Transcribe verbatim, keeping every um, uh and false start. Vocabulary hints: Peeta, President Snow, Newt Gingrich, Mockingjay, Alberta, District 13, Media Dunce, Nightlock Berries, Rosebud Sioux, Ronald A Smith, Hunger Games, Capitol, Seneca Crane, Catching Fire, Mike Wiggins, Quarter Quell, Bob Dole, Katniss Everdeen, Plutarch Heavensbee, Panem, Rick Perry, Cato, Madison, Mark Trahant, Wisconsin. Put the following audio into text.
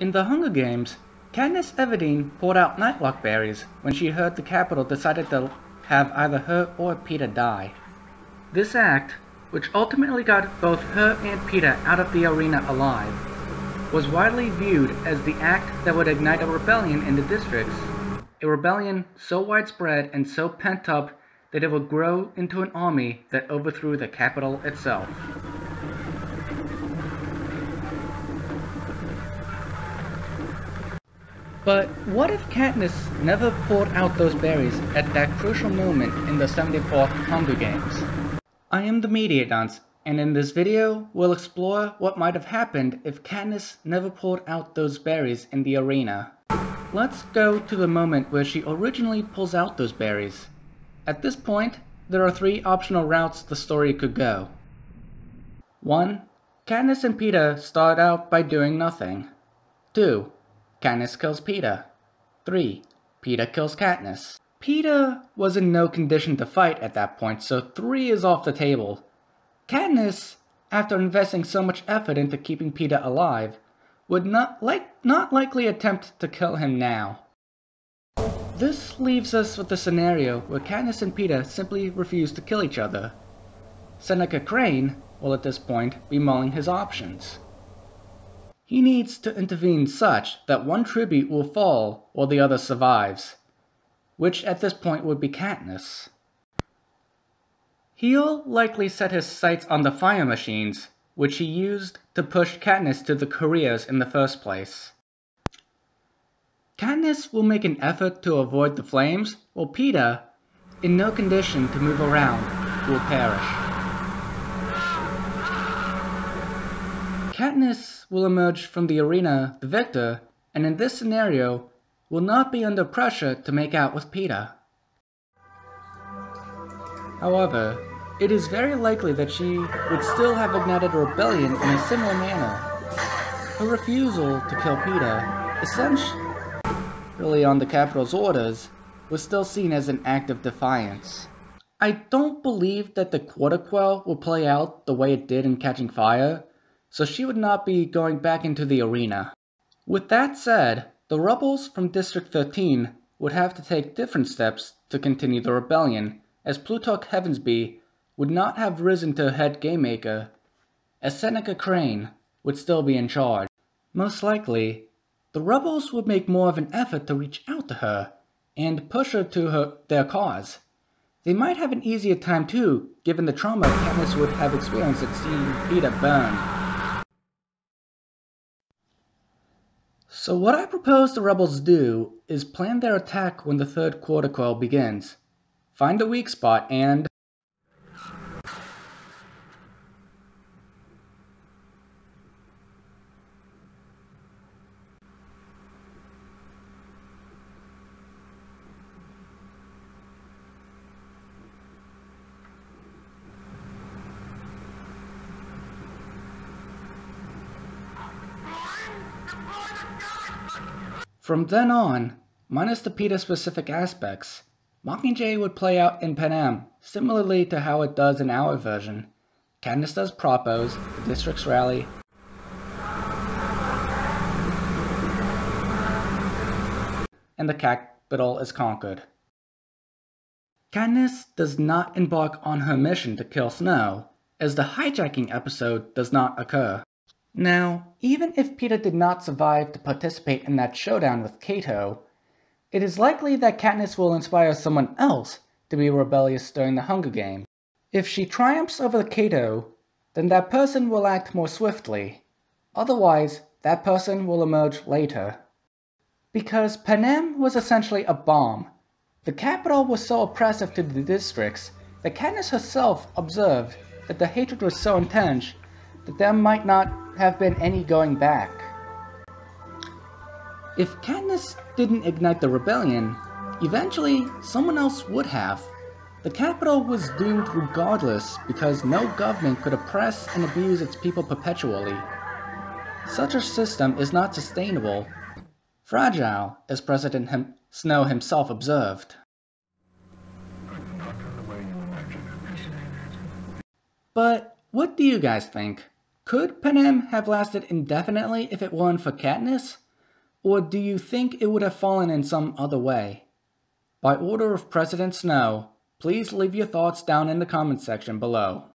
In the Hunger Games, Katniss Everdeen poured out Nightlock Berries when she heard the Capitol decided to have either her or Peeta die. This act, which ultimately got both her and Peeta out of the arena alive, was widely viewed as the act that would ignite a rebellion in the districts, a rebellion so widespread and so pent up that it would grow into an army that overthrew the Capitol itself. But what if Katniss never poured out those berries at that crucial moment in the seventy-fourth Hunger Games? I am the Media Dunce, and in this video we'll explore what might have happened if Katniss never poured out those berries in the arena. Let's go to the moment where she originally pulls out those berries. At this point, there are three optional routes the story could go. one. Katniss and Peeta start out by doing nothing. two. Katniss kills Peeta. three. Peeta kills Katniss. Peeta was in no condition to fight at that point, so three is off the table. Katniss, after investing so much effort into keeping Peeta alive, would not, like, not likely attempt to kill him now. This leaves us with the scenario where Katniss and Peeta simply refuse to kill each other. Seneca Crane will at this point be mulling his options. He needs to intervene such that one tribute will fall while the other survives, which at this point would be Katniss. He'll likely set his sights on the fire machines, which he used to push Katniss to the careers in the first place. Katniss will make an effort to avoid the flames, while Peeta, in no condition to move around, will perish. Katniss will emerge from the arena the victor, and in this scenario, will not be under pressure to make out with Peeta. However, it is very likely that she would still have ignited a rebellion in a similar manner. Her refusal to kill Peeta, essentially on the Capitol's orders, was still seen as an act of defiance. I don't believe that the Quarter Quell will play out the way it did in Catching Fire, so she would not be going back into the arena. With that said, the rebels from District thirteen would have to take different steps to continue the rebellion, as Plutarch Heavensbee would not have risen to head game maker, as Seneca Crane would still be in charge. Most likely, the rebels would make more of an effort to reach out to her and push her to her, their cause. They might have an easier time too, given the trauma Katniss would have experienced at seeing Peeta burn. So what I propose the rebels do is plan their attack when the third Quarter Quell begins, find a weak spot, and from then on, minus the Peeta-specific aspects, Mockingjay would play out in Panem, similarly to how it does in our version. Katniss does propos, the districts rally, and the Capitol is conquered. Katniss does not embark on her mission to kill Snow, as the hijacking episode does not occur. Now, even if Peeta did not survive to participate in that showdown with Cato, it is likely that Katniss will inspire someone else to be rebellious during the Hunger Games. If she triumphs over Cato, then that person will act more swiftly. Otherwise, that person will emerge later. Because Panem was essentially a bomb, the Capitol was so oppressive to the districts that Katniss herself observed that the hatred was so intense that there might not have been any going back. If Katniss didn't ignite the rebellion, eventually someone else would have. The Capitol was doomed regardless because no government could oppress and abuse its people perpetually. Such a system is not sustainable, fragile, as President him- Snow himself observed. But what do you guys think? Could Panem have lasted indefinitely if it weren't for Katniss? Or do you think it would have fallen in some other way? By order of President Snow, please leave your thoughts down in the comment section below.